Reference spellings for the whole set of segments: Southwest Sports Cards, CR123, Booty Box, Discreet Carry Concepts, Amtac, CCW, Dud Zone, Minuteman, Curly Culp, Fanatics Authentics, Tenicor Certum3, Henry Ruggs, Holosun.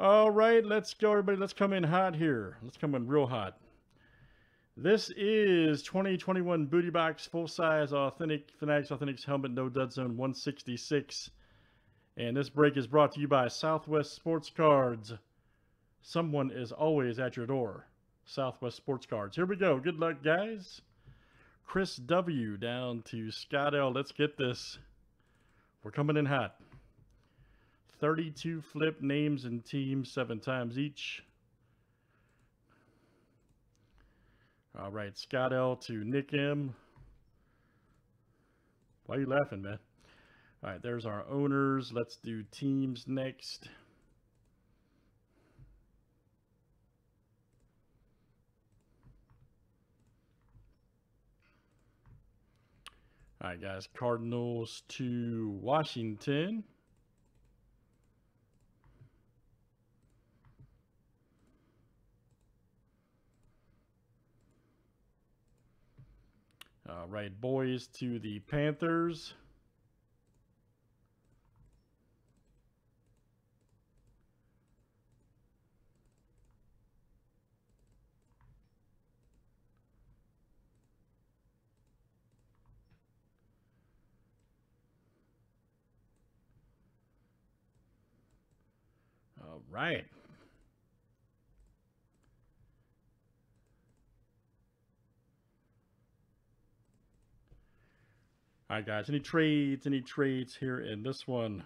All right, let's go, everybody. Let's come in hot here. Let's come in real hot. This is 2021 Booty Box full-size authentic Fanatics Authentics helmet, no dud zone, 166. And this break is brought to you by Southwest Sports Cards. Someone is always at your door. Southwest Sports Cards. Here we go. Good luck, guys. Chris W. down to Scott L. Let's get this. We're coming in hot. 32 flip names and teams 7 times each. All right, Scott L to Nick M. Why are you laughing, man? All right, there's our owners. Let's do teams next. All right, guys, Cardinals to Washington. All right, boys to the Panthers. All right. All right, guys, any trades here in this one?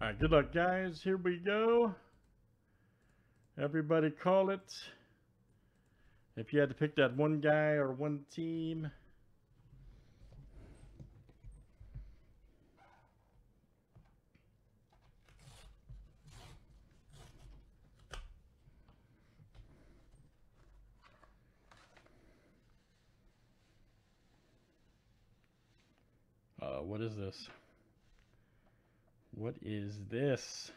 All right, good luck, guys. Here we go. Everybody call it. If you had to pick that one guy or one team. What is this? What is this?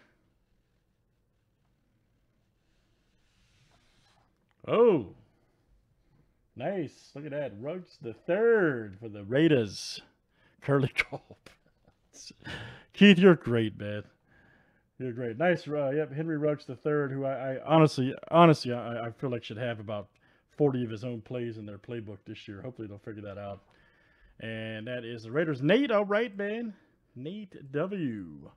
Oh, nice. Look at that. Ruggs the third for the Raiders. Curly Culp. Keith, you're great, man. You're great. Nice. Yep. Henry Ruggs the third, who I honestly, I feel like should have about 40 of his own plays in their playbook this year. Hopefully they'll figure that out. And that is the Raiders. Nate. All right, man. Nate W.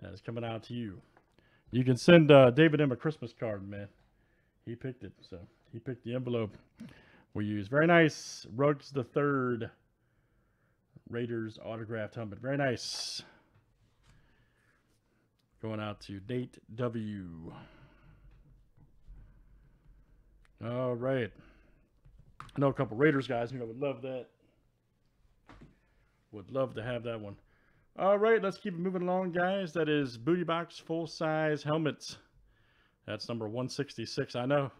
That is coming out to you. You can send David M a Christmas card, man. He picked it, so he picked the envelope we use. Very nice. Ruggs the third. Raiders autographed helmet. Very nice. Going out to Nate W. All right. I know a couple Raiders guys who would love that. Would love to have that one. All right, let's keep moving along, guys. That is Booty Box full-size helmets. That's number 166, I know.